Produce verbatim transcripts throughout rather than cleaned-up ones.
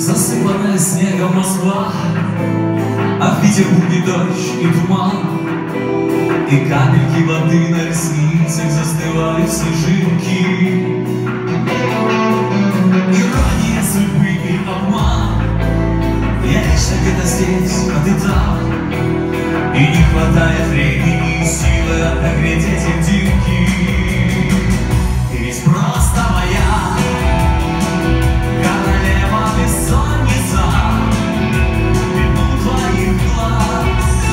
засыпанная снегом Москва, а в Петербурге дождь и туман, и капельки воды на ресницах застывают снежинки. Ирония судьбы и обман, я лично где-то здесь, а ты там, и не хватает времени и силы отогреть эти дымки. Ты ведь просто моя королева бессонница, вину твоих глаз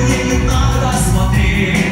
мне не надо смотреть.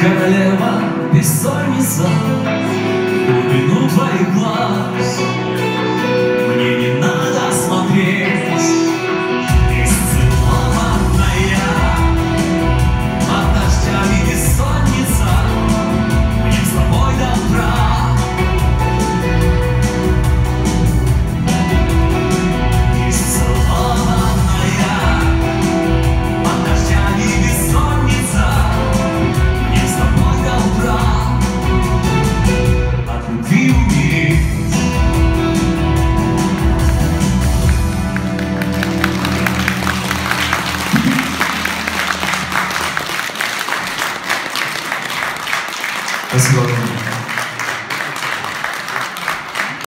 Королева бессонница, глубину твоих глаз мне не надо смотреть. Исцелованная от дождя и бессонница, мне с тобой до утра. Исцелованная от дождя и бессонница, спасибо.